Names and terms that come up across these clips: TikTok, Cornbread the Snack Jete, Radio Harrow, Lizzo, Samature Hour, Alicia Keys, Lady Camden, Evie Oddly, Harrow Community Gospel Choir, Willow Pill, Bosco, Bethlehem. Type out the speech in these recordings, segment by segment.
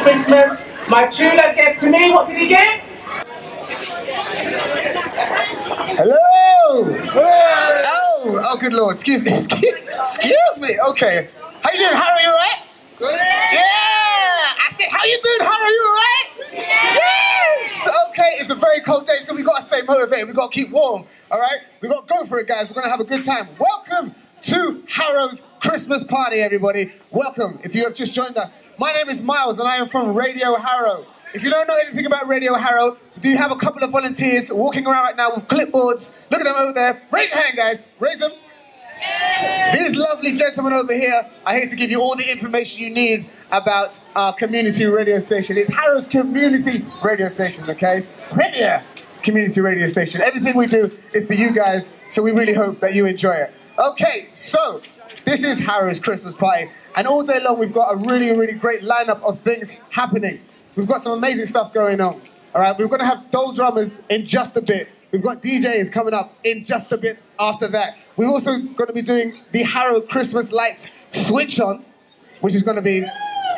at Christmas. My true love gave to me. What did he give? Hello! Hello. Oh, good Lord. Excuse me. Excuse me. Okay. How you doing, Harrow? You all right? Good. Yeah! I said, how you doing, Harrow? You all right? Yeah. Yes! Okay, it's a very cold day, so we got to stay motivated. We got to keep warm, all right? We got to go for it, guys. We're going to have a good time. Welcome to Harrow's Christmas party, everybody. Welcome, if you have just joined us. My name is Miles, and I am from Radio Harrow. If you don't know anything about Radio Harrow, we do have a couple of volunteers walking around right now with clipboards. Look at them over there. Raise your hand, guys. Raise them. These lovely gentlemen over here are here to give you all the information you need about our community radio station. It's Harrow's Community Radio Station, okay? Premier Community Radio Station. Everything we do is for you guys, so we really hope that you enjoy it. Okay, so this is Harrow's Christmas party, and all day long we've got a really, really great lineup of things happening. We've got some amazing stuff going on, all right? We're going to have Dole drummers in just a bit. We've got DJs coming up in just a bit after that. We're also going to be doing the Harrow Christmas Lights Switch On, which is going to be...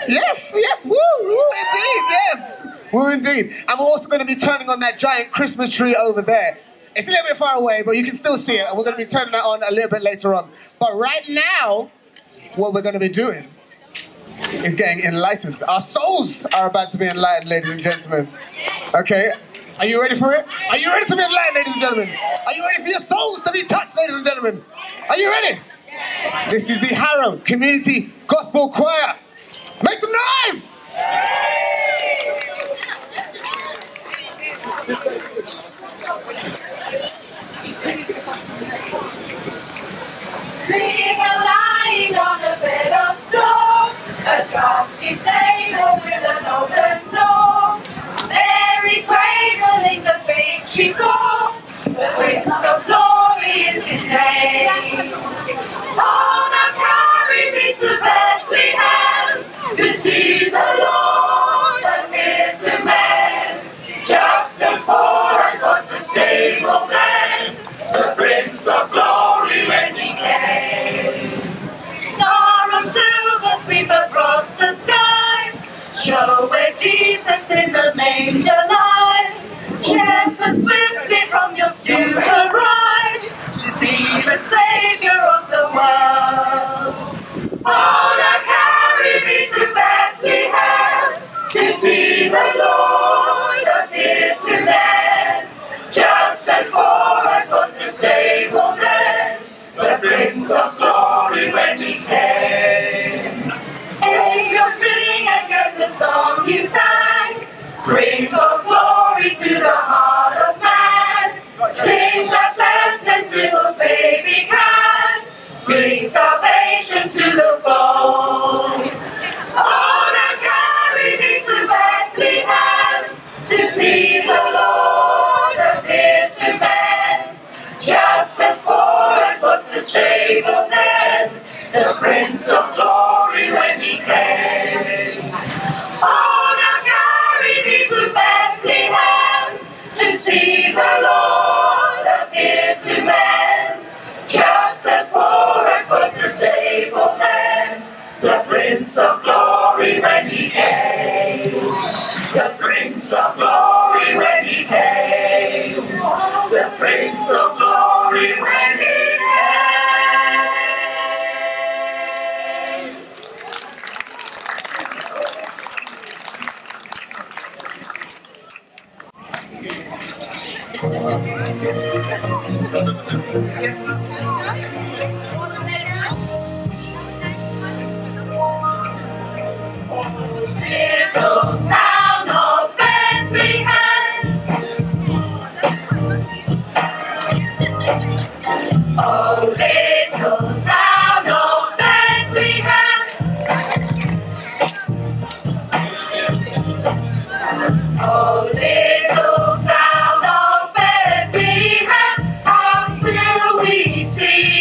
Yes, yes, woo, woo, indeed, yes, woo, indeed. And we're also going to be turning on that giant Christmas tree over there. It's a little bit far away, but you can still see it, and we're going to be turning that on a little bit later on. But right now, what we're going to be doing is getting enlightened. Our souls are about to be enlightened, ladies and gentlemen. Okay? Are you ready for it? Are you ready to be enlightened, ladies and gentlemen? Are you ready for your souls to be touched, ladies and gentlemen? Are you ready? This is the Harrow Community Gospel Choir. Make some noise! Sleep lying on a bed of straw, a drafty stable with an open door, Mary cradling the babe she bore, the Prince of Glory is his name. Oh, now carry me to Bethlehem, to see the Lord appear to men, just as poor as was the stable then, the Prince of Glory when he came. Star of silver sweep across the sky, show where Jesus in the manger lies. Shepherds swiftly from your stew arise, to see the Saviour of the world. Oh, now carry me to Bethlehem, to see the Lord appears to men, just as poor as was the stable then, the Prince of Glory when he came. Angels sing and get the song you sang, bring God's glory to the heart of man. Sing that Bethlehem's little baby can, bring salvation to the soul. Oh, now carry me to Bethlehem, to see the Lord appear to men, just as poor as was the stable then, the Prince of Glory when he came. Oh, now carry me to Bethlehem, to see the Lord appear to men, just as poor as was the stable then, the Prince of Glory when he came. The Prince of Glory when he came. The Prince of Glory when he little town of Bethlehem, oh little town of Bethlehem, oh little town of Bethlehem, how still we see.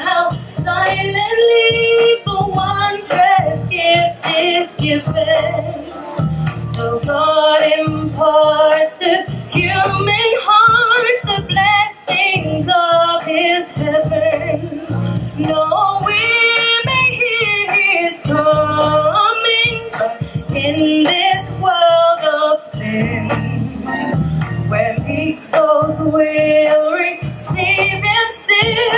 How silently for one dress gift is given, so God imparts to human hearts the blessings of His heaven. No women hear His coming, but in this world of sin, where weak souls will receive Him still.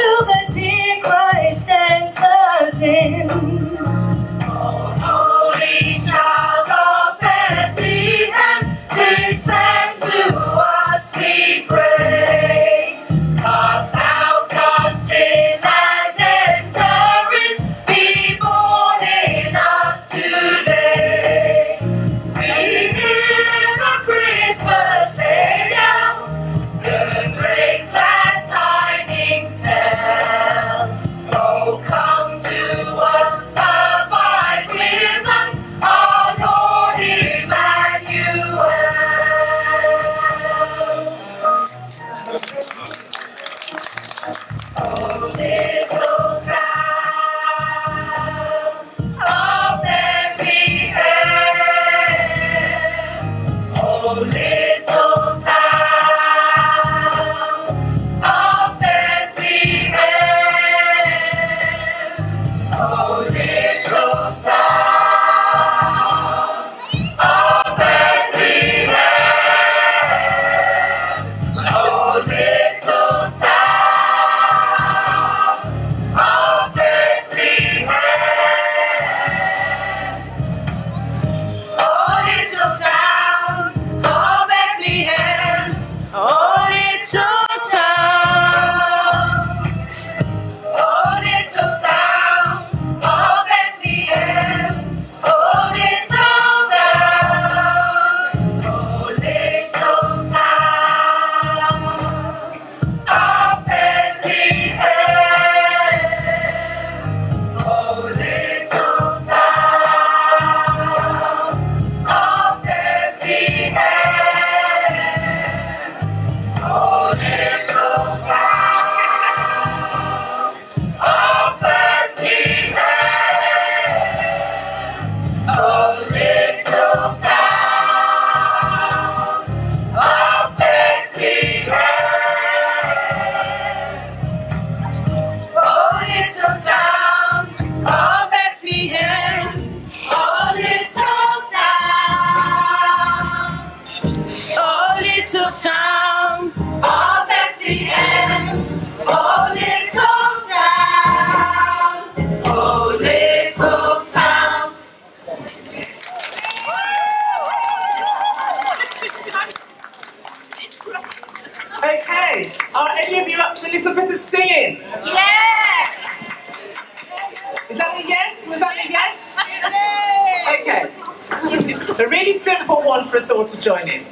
To join in.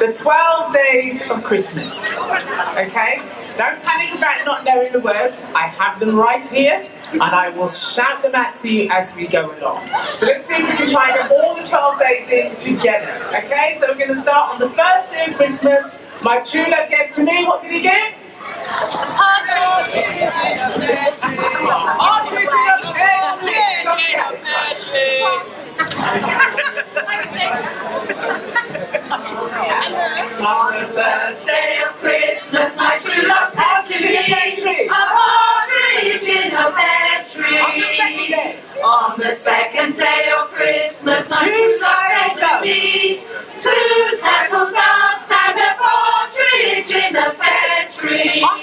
The 12 days of Christmas. Okay? Don't panic about not knowing the words. I have them right here and I will shout them out to you as we go along. So let's see if we can try and get all the 12 days in together. Okay? So we're going to start on the first day of Christmas. My true love gave to me. What did he give? A partridge. Partridge on the first day of Christmas, my true love had to be a partridge in a pear tree. On the second day of Christmas, my true love had to be two turtle-doves and a partridge in a pear tree. On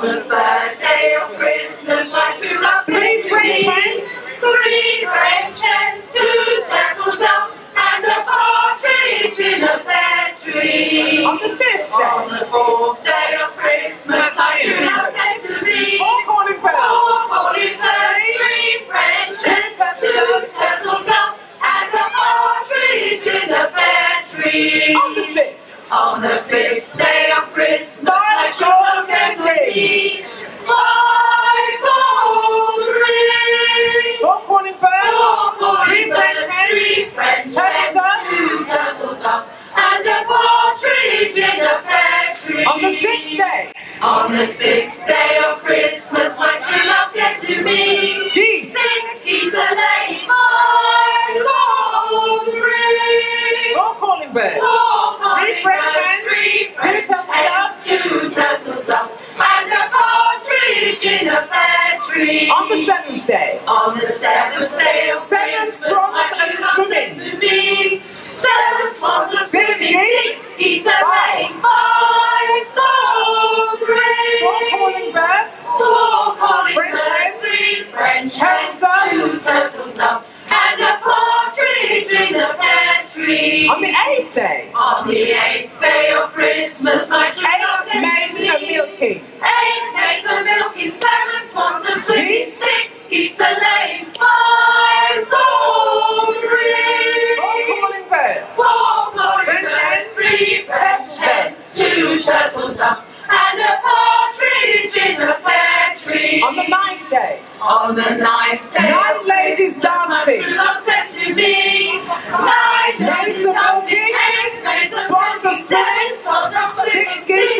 the third day of Christmas, my true love had to be three French hens, two turtle-doves and a partridge in a tree. On the fifth day. On the fourth day of Christmas, my true love came to me. Four calling birds, three French hens, two turtle doves, and a partridge in a pear tree. On the fifth. On the fifth day of Christmas, my true love came to me. On the sixth day. On the sixth day of Christmas, my true love said to me, geese. 6 geese a lay, 5 gold rings. 4 calling birds. 3 French hens. 3 French hens. 2 turtle doves. And a partridge in a pear tree. On the seventh day. On the seventh day of 7 swans a swimming. 7 swans a swimming. 6 geese a lay, 5 gold rings. 4 calling birds. 4 calling birds. 3 French hens. 2 turtle doves. And a partridge in a pear tree. On the 8th day. On the 8th day of Christmas, my true love said to me, 8 maids a milking. 8 maids a milking. 7 swans a swimming. 6 geese a laying. 5 gold rings. 4 calling birds. 4 calling birds. 3 French hens. 2 turtle doves. And a partridge in a pear tree. On the 9th day. On the 9th day. 9 ladies dancing. My true love said to me, 9 maids a milking. 8 maids a milking. 7 swans a swimming. 6 geese